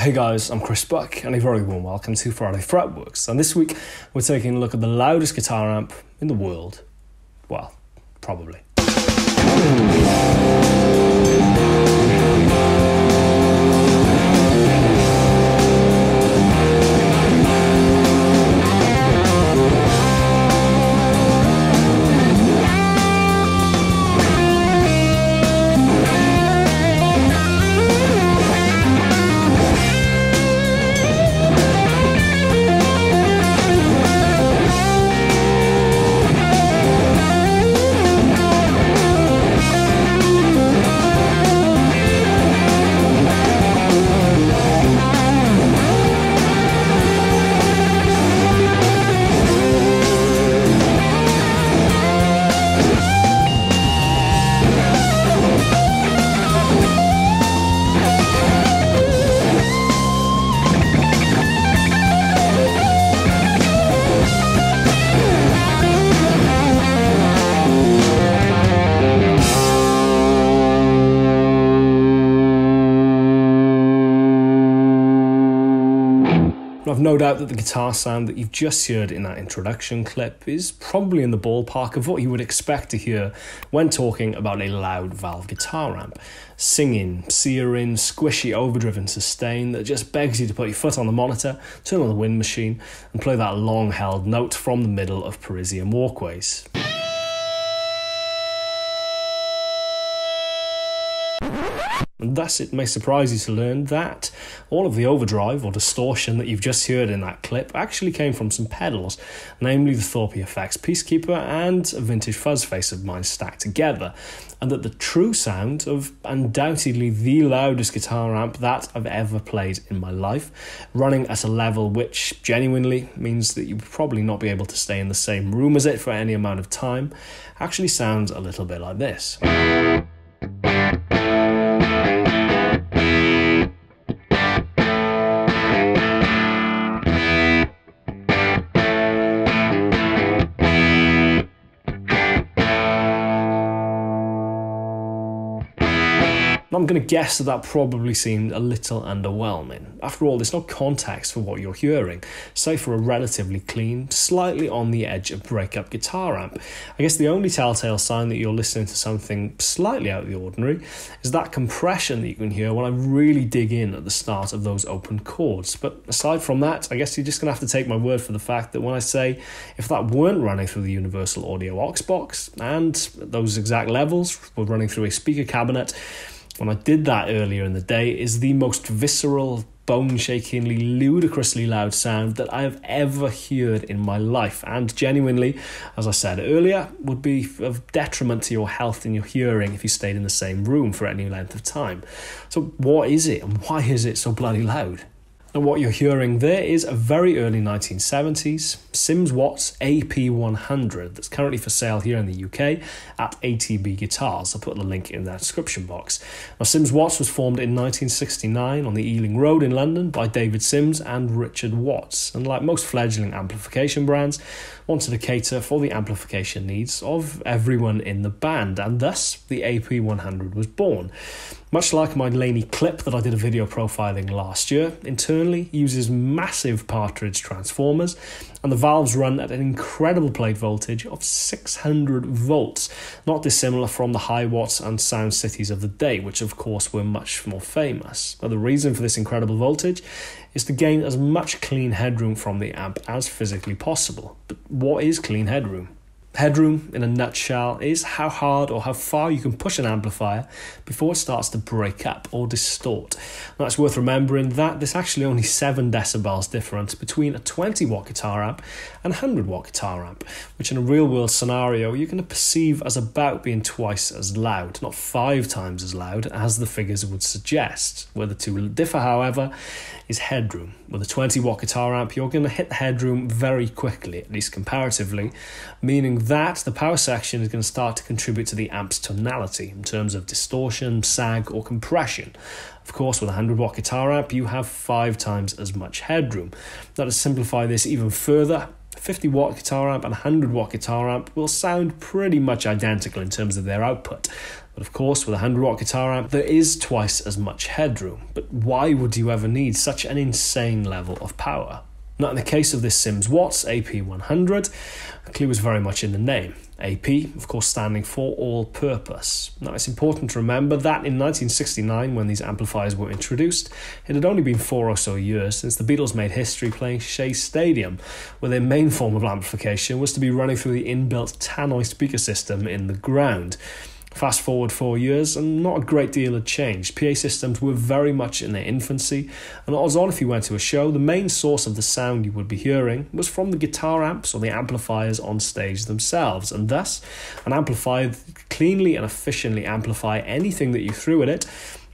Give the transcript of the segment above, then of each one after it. Hey guys, I'm Chris Buck and a very warm welcome to Friday Fretworks, and this week we're taking a look at the loudest guitar amp in the world. Well, probably. I've no doubt that the guitar sound that you've just heard in that introduction clip is probably in the ballpark of what you would expect to hear when talking about a loud valve guitar amp. Singing, searing, squishy overdriven sustain that just begs you to put your foot on the monitor, turn on the wind machine and play that long held note from the middle of Parisian walkways. And thus it may surprise you to learn that all of the overdrive or distortion that you've just heard in that clip actually came from some pedals, namely the Thorpy Effects Peacekeeper and a vintage Fuzz Face of mine stacked together, and that the true sound of undoubtedly the loudest guitar amp that I've ever played in my life, running at a level which genuinely means that you would probably not be able to stay in the same room as it for any amount of time, actually sounds a little bit like this. I'm going to guess that probably seemed a little underwhelming. After all, there's no context for what you're hearing, save for a relatively clean, slightly on the edge of breakup guitar amp. I guess the only telltale sign that you're listening to something slightly out of the ordinary is that compression that you can hear when I really dig in at the start of those open chords. But aside from that, I guess you're just going to have to take my word for the fact that when I say if that weren't running through the Universal Audio Oxbox and those exact levels were running through a speaker cabinet, when I did that earlier in the day, is the most visceral, bone-shakingly, ludicrously loud sound that I have ever heard in my life, and genuinely, as I said earlier, would be of detriment to your health and your hearing if you stayed in the same room for any length of time. So what is it, and why is it so bloody loud? And what you're hearing there is a very early 1970s Simms Watts AP100 that's currently for sale here in the UK at ATB Guitars. I'll put the link in the description box. Now, Simms Watts was formed in 1969 on the Ealing Road in London by David Sims and Richard Watts, and like most fledgling amplification brands, wanted to cater for the amplification needs of everyone in the band, and thus the AP100 was born. Much like my Laney clip that I did a video profiling last year, internally uses massive Partridge transformers, and the valves run at an incredible plate voltage of 600 volts, not dissimilar from the high watts and sound cities of the day, which of course were much more famous. Now, the reason for this incredible voltage is to gain as much clean headroom from the amp as physically possible. But what is clean headroom? Headroom, in a nutshell, is how hard or how far you can push an amplifier before it starts to break up or distort. Now, it's worth remembering that there's actually only 7 decibels difference between a 20-watt guitar amp and a 100-watt guitar amp, which in a real-world scenario you're going to perceive as about being twice as loud, not 5 times as loud as the figures would suggest. Where the two differ, however, is headroom. With a 20-watt guitar amp, you're going to hit the headroom very quickly, at least comparatively, meaning that the power section is going to start to contribute to the amp's tonality in terms of distortion, sag or compression. Of course, with a 100-watt guitar amp, you have 5 times as much headroom. Now, to simplify this even further, a 50-watt guitar amp and a 100-watt guitar amp will sound pretty much identical in terms of their output. But of course, with a 100-watt guitar amp, there is twice as much headroom. But why would you ever need such an insane level of power? Not in the case of this Simms Watts AP100. The clue was very much in the name. AP, of course, standing for all-purpose. Now, it's important to remember that in 1969, when these amplifiers were introduced, it had only been 4 or so years since the Beatles made history playing Shea Stadium, where their main form of amplification was to be running through the inbuilt Tannoy speaker system in the ground. Fast forward 4 years, and not a great deal had changed. PA systems were very much in their infancy, and odds on if you went to a show, the main source of the sound you would be hearing was from the guitar amps or the amplifiers on stage themselves, and thus, an amplifier that could cleanly and efficiently amplify anything that you threw at it,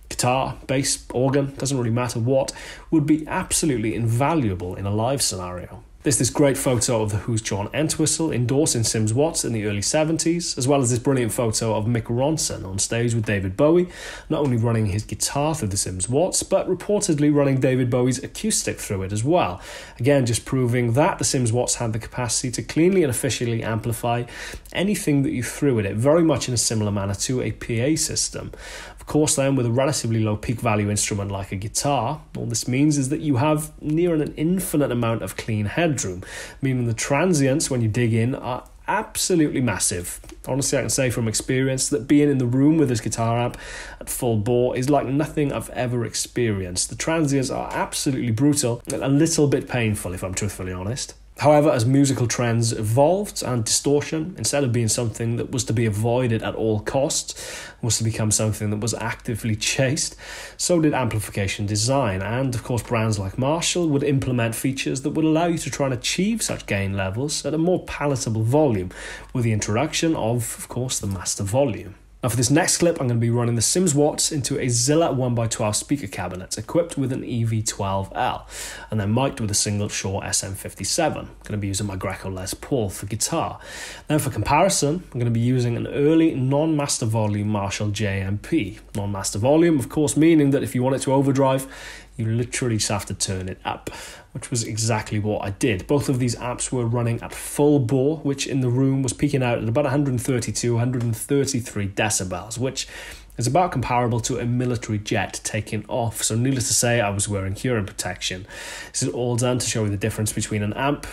guitar, bass, organ, doesn't really matter what, would be absolutely invaluable in a live scenario. There's this great photo of the Who's John Entwistle endorsing Simms Watts in the early 70s, as well as this brilliant photo of Mick Ronson on stage with David Bowie, not only running his guitar through the Simms Watts, but reportedly running David Bowie's acoustic through it as well. Again, just proving that the Simms Watts had the capacity to cleanly and efficiently amplify anything that you threw at it, very much in a similar manner to a PA system. Of course then, with a relatively low peak value instrument like a guitar, all this means is that you have near an infinite amount of clean headroom, meaning the transients when you dig in are absolutely massive. Honestly, I can say from experience that being in the room with this guitar amp at full bore is like nothing I've ever experienced. The transients are absolutely brutal and a little bit painful if I'm truthfully honest. However, as musical trends evolved and distortion, instead of being something that was to be avoided at all costs, was to become something that was actively chased, so did amplification design. And of course, brands like Marshall would implement features that would allow you to try and achieve such gain levels at a more palatable volume, with the introduction of course, the master volume. Now for this next clip, I'm going to be running the Simms Watts into a Zilla 1x12 speaker cabinet equipped with an EV12L and then mic'd with a single Shure SM57. I'm going to be using my Greco Les Paul for guitar. Then for comparison, I'm going to be using an early non-master volume Marshall JMP. Non-master volume, of course, meaning that if you want it to overdrive, you literally just have to turn it up, which was exactly what I did. Both of these amps were running at full bore, which in the room was peaking out at about 132, 133 decibels, which is about comparable to a military jet taking off. So needless to say, I was wearing hearing protection. This is all done to show you the difference between an amp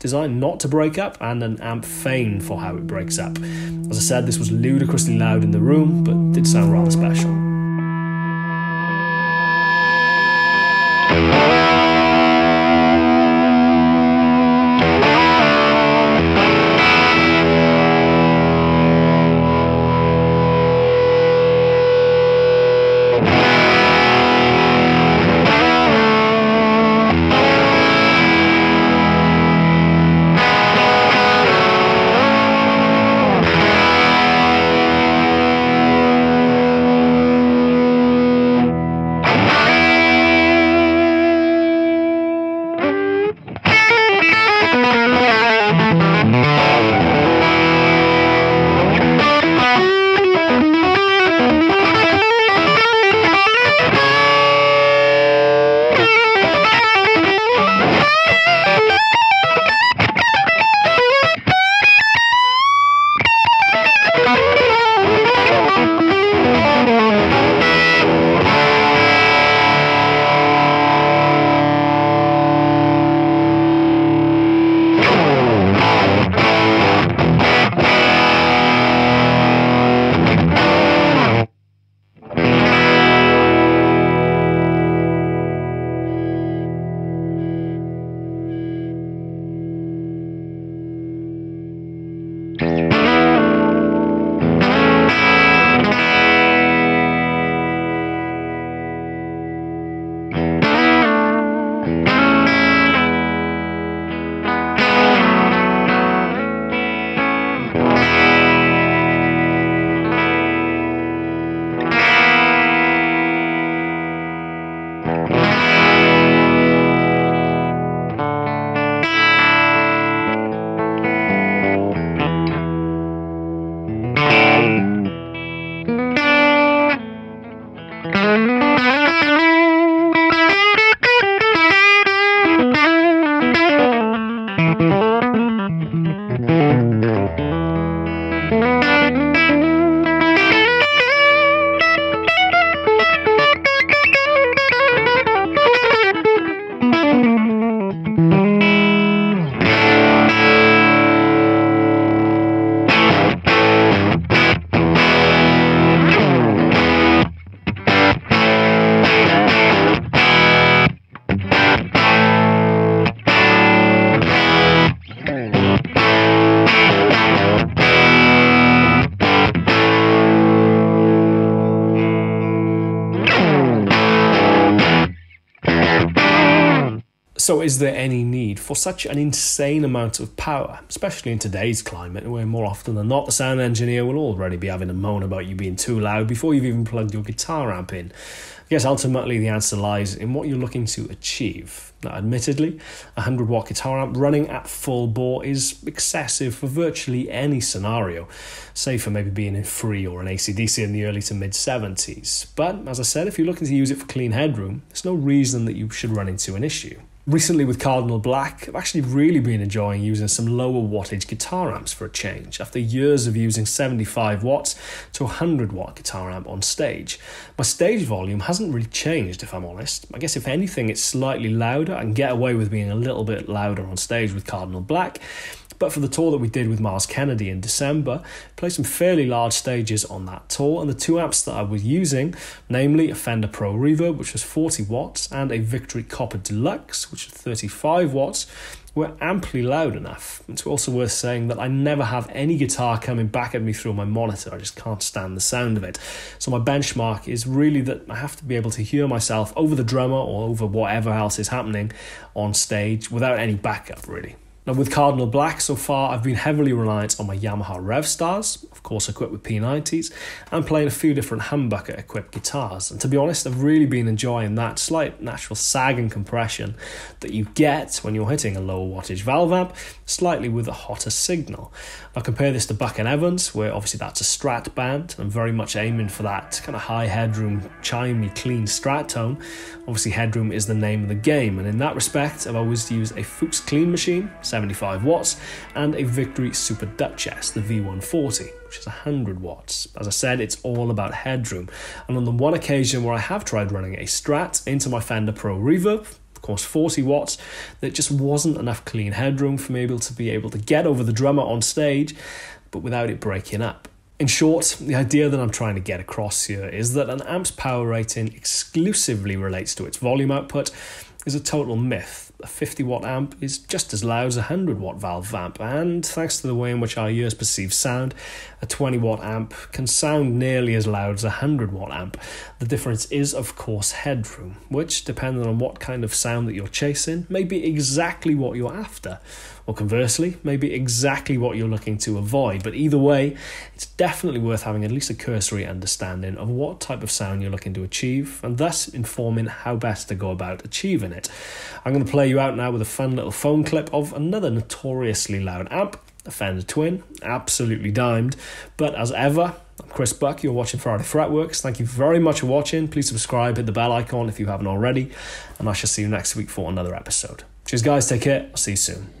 designed not to break up and an amp famed for how it breaks up. As I said, this was ludicrously loud in the room, but did sound rather special. So is there any need for such an insane amount of power, especially in today's climate where more often than not the sound engineer will already be having a moan about you being too loud before you've even plugged your guitar amp in? I guess ultimately the answer lies in what you're looking to achieve. Now, admittedly, a 100-watt guitar amp running at full bore is excessive for virtually any scenario, save for maybe being in Free or an AC/DC in the early to mid-70s. But as I said, if you're looking to use it for clean headroom, there's no reason that you should run into an issue. Recently with Cardinal Black, I've actually really been enjoying using some lower wattage guitar amps for a change after years of using 75 watts to a 100 watt guitar amp on stage. My stage volume hasn't really changed, if I'm honest. I guess if anything it's slightly louder. I can get away with being a little bit louder on stage with Cardinal Black. But for the tour that we did with Miles Kennedy in December, played some fairly large stages on that tour, and the two amps that I was using, namely a Fender Pro Reverb, which was 40 watts, and a Victory Copper Deluxe, which was 35 watts, were amply loud enough. It's also worth saying that I never have any guitar coming back at me through my monitor. I just can't stand the sound of it. So my benchmark is really that I have to be able to hear myself over the drummer or over whatever else is happening on stage without any backup, really. Now with Cardinal Black so far, I've been heavily reliant on my Yamaha RevStars, of course equipped with P90s, and playing a few different humbucker equipped guitars. And to be honest, I've really been enjoying that slight natural sag and compression that you get when you're hitting a lower wattage valve amp, slightly with a hotter signal. Now compare this to Buck and Evans, where obviously that's a Strat band, and I'm very much aiming for that kind of high headroom, chimey, clean Strat tone. Obviously headroom is the name of the game, and in that respect, I've always used a Fuchs Clean Machine, 75 watts, and a Victory Super Duchess, the V140, which is 100 watts. As I said, it's all about headroom, and on the one occasion where I have tried running a Strat into my Fender Pro Reverb, of course 40 watts, there just wasn't enough clean headroom for me to be able to get over the drummer on stage, but without it breaking up. In short, the idea that I'm trying to get across here is that an amp's power rating exclusively relates to its volume output is a total myth. A 50 watt amp is just as loud as a 100 watt valve amp, and thanks to the way in which our ears perceive sound, a 20 watt amp can sound nearly as loud as a 100 watt amp. The difference is, of course, headroom, which, depending on what kind of sound that you're chasing, may be exactly what you're after, or conversely, may be exactly what you're looking to avoid. But either way, it's definitely worth having at least a cursory understanding of what type of sound you're looking to achieve, and thus informing how best to go about achieving it. I'm going to play you out now with a fun little phone clip of another notoriously loud amp, a Fender Twin, absolutely dimed. But as ever, I'm Chris Buck, you're watching Friday Fretworks. Thank you very much for watching. Please subscribe, hit the bell icon if you haven't already, and I shall see you next week for another episode. Cheers guys, take care, I'll see you soon.